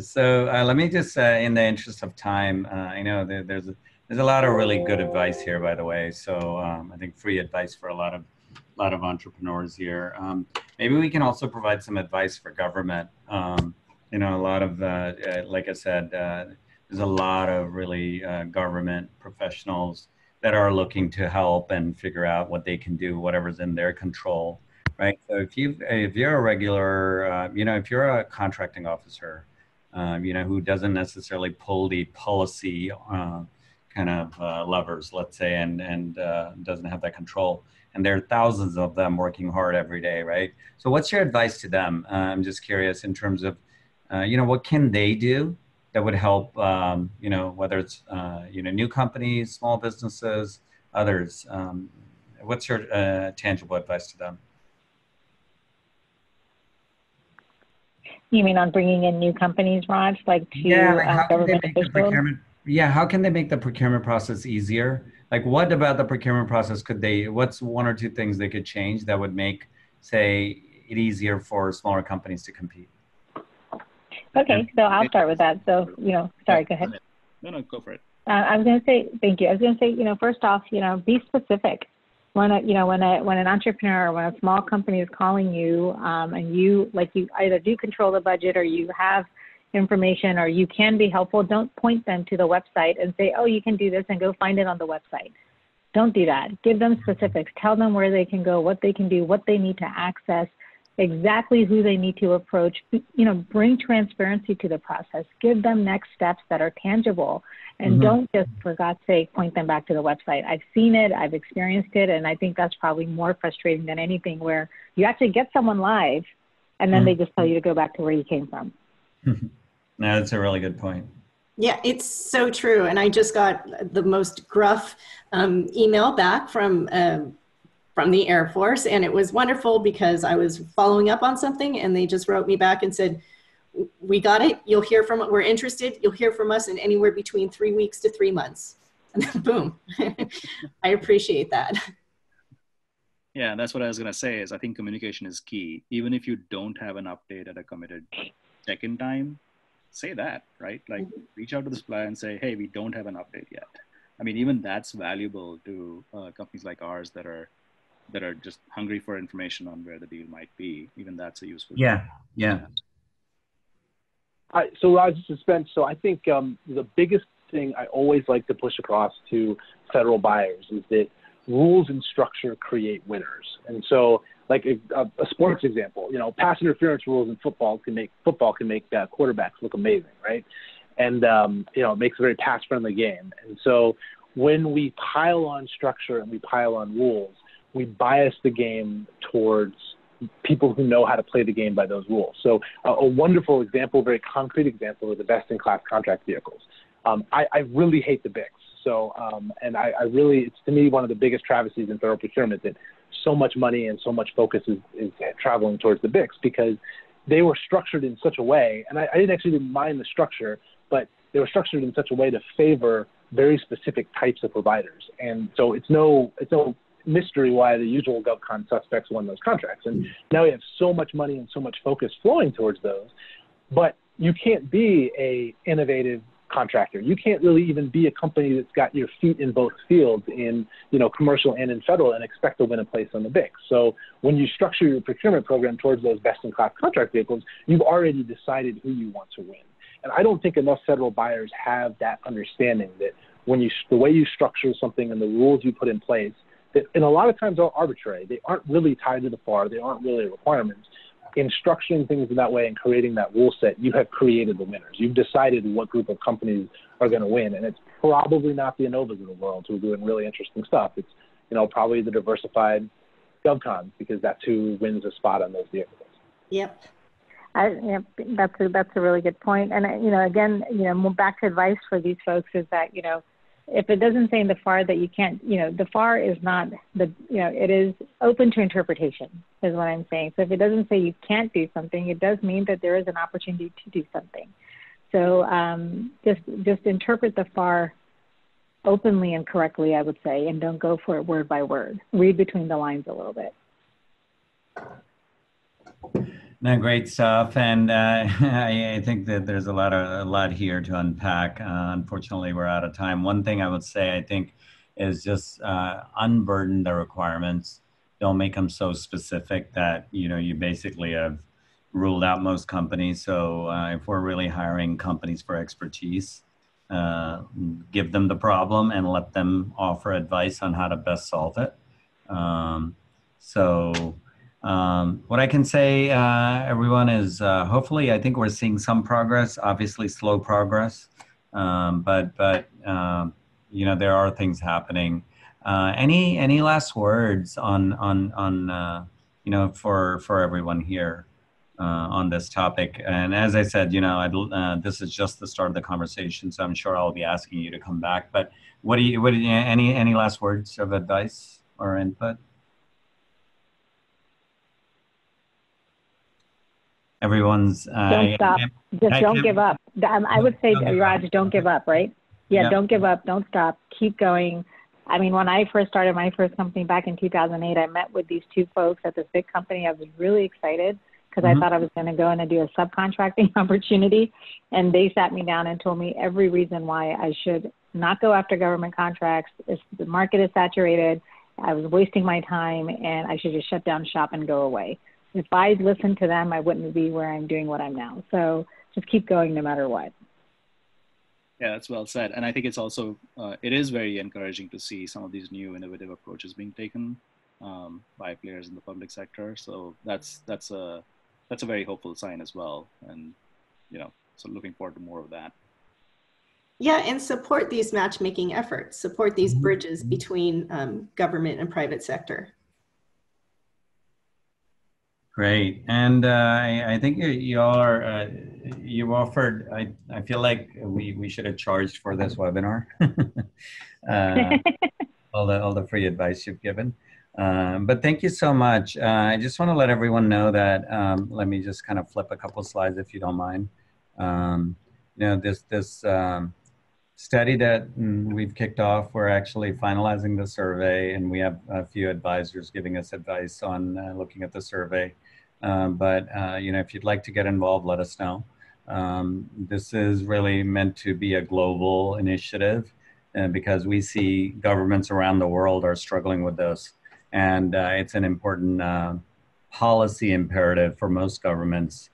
So let me just, in the interest of time, I know there's a lot of really good advice here, by the way. So I think free advice for a lot of entrepreneurs here. Maybe we can also provide some advice for government. A lot of, like I said, there's a lot of really government professionals that are looking to help and figure out what they can do, whatever's in their control, right? So if you're a regular, if you're a contracting officer, who doesn't necessarily pull the policy levers, let's say, and doesn't have that control, and there are thousands of them working hard every day, right? So what's your advice to them? I'm just curious in terms of, what can they do that would help, whether it's, new companies, small businesses, others. What's your tangible advice to them? You mean on bringing in new companies, Raj, like to government officials? Yeah, how can they make the procurement process easier? Like, what about the procurement process could they, what's one or two things they could change that would make, say, it easier for smaller companies to compete? Okay, so I'll start with that. So, you know, sorry, go ahead. No, go for it. I was going to say, thank you. I was going to say, you know, first off, you know, be specific. When an entrepreneur or when a small company is calling you and you either do control the budget or you have information or you can be helpful, don't point them to the website and say, oh, you can do this and go find it on the website. Don't do that. Give them specifics. Tell them where they can go, what they can do, what they need to access, exactly who they need to approach. You know, bring transparency to the process. Give them next steps that are tangible. And don't just, for God's sake, point them back to the website. I've seen it, I've experienced it, and I think that's probably more frustrating than anything, where you actually get someone live, and then they just tell you to go back to where you came from. No, that's a really good point. Yeah, it's so true. And I just got the most gruff email back from the Air Force, and it was wonderful because I was following up on something, and they just wrote me back and said, we got it. You'll hear from us. We're interested. You'll hear from us in anywhere between 3 weeks to 3 months. And then boom. I appreciate that. Yeah, that's what I was going to say is I think communication is key. Even if you don't have an update at a committed check-in time, say that, right? Like reach out to the supplier and say, hey, we don't have an update yet. I mean, even that's valuable to companies like ours that are just hungry for information on where the deal might be. Even that's a useful. Yeah. So Raj, this is Spence. So I think the biggest thing I always like to push across to federal buyers is that rules and structure create winners. And so, like a sports example, you know, pass interference rules in football can make quarterbacks look amazing, right? And you know, it makes a very pass-friendly game. And so, when we pile on structure and we pile on rules, we bias the game towards people who know how to play the game by those rules. So a wonderful example, very concrete example, are the best-in-class contract vehicles. I really hate the BICs. So, and it's to me one of the biggest travesties in federal procurement that so much money and so much focus is traveling towards the BICs, because they were structured in such a way, and I didn't mind the structure, but they were structured in such a way to favor very specific types of providers. And so it's no mystery why the usual GovCon suspects won those contracts. And now we have so much money and so much focus flowing towards those, but you can't be a innovative contractor. You can't really even be a company that's got your feet in both fields, in, you know, commercial and in federal, and expect to win a place on the BIC. So when you structure your procurement program towards those best-in-class contract vehicles, you've already decided who you want to win. And I don't think enough federal buyers have that understanding that when the way you structure something and the rules you put in place, that in a lot of times are arbitrary. They aren't really tied to the FAR. They aren't really requirements. In structuring things in that way and creating that rule set, you have created the winners. You've decided what group of companies are going to win, and it's probably not the Innovas of the world who are doing really interesting stuff. It's, you know, probably the diversified GovCons, because that's who wins a spot on those vehicles. Yep. That's a really good point. And, you know, again, you know, back to advice for these folks is that, you know, if it doesn't say in the FAR that you can't, you know, the FAR is not the, you know, it is open to interpretation is what I'm saying. So if it doesn't say you can't do something, it does mean that there is an opportunity to do something. So just interpret the FAR openly and correctly, I would say, and don't go for it word by word. Read between the lines a little bit. No, great stuff, and I think that there's a lot here to unpack. Unfortunately, we're out of time. One thing I would say, I think, is just unburden the requirements. Don't make them so specific that, you know, you basically have ruled out most companies. So if we're really hiring companies for expertise, give them the problem and let them offer advice on how to best solve it. What I can say, everyone, is hopefully I think we're seeing some progress, obviously slow progress, but you know, there are things happening. Any last words on you know, for everyone here on this topic? And as I said, you know, this is just the start of the conversation, so I'm sure I'll be asking you to come back. But what do you any last words of advice or input? everyone's. Don't stop. Just don't give up. I would say, Raj, don't give up, right? Yeah, yep. Don't give up. Don't stop. Keep going. I mean, when I first started my first company back in 2008, I met with these two folks at this big company. I was really excited because I thought I was going to go in and do a subcontracting opportunity. And they sat me down and told me every reason why I should not go after government contracts. The market is saturated. I was wasting my time, and I should just shut down shop and go away. If I listened to them, I wouldn't be where I'm doing what I'm now. So just keep going no matter what. Yeah, that's well said. And I think it's also, it is very encouraging to see some of these new innovative approaches being taken by players in the public sector. So that's a very hopeful sign as well. And, you know, so looking forward to more of that. Yeah, and support these matchmaking efforts, support these bridges between government and private sector. Great, and I think you offered. I feel like we should have charged for this webinar. all the free advice you've given, but thank you so much. I just want to let everyone know that. Let me just kind of flip a couple slides, if you don't mind. You know, this study that we've kicked off. We're actually finalizing the survey, and we have a few advisors giving us advice on looking at the survey. But you know, if you'd like to get involved, let us know. This is really meant to be a global initiative because we see governments around the world are struggling with this. And it's an important policy imperative for most governments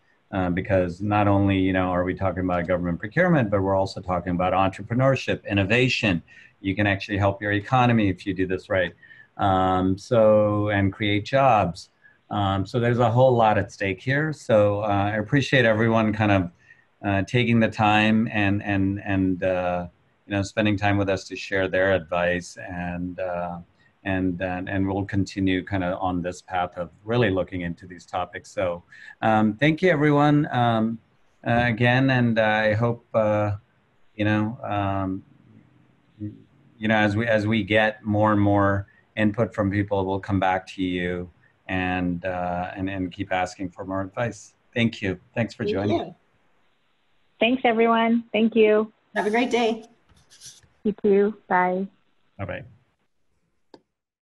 because not only, you know, are we talking about government procurement, but we're also talking about entrepreneurship, innovation. You can actually help your economy if you do this right. And create jobs. So there's a whole lot at stake here. So I appreciate everyone kind of taking the time and you know, spending time with us to share their advice, and we'll continue kind of on this path of really looking into these topics. So thank you everyone again, and I hope you know, as we get more and more input from people, we'll come back to you. And keep asking for more advice. Thank you. Thanks for joining. Thank you. Thanks, everyone. Thank you. Have a great day. You too. Bye. Bye-bye.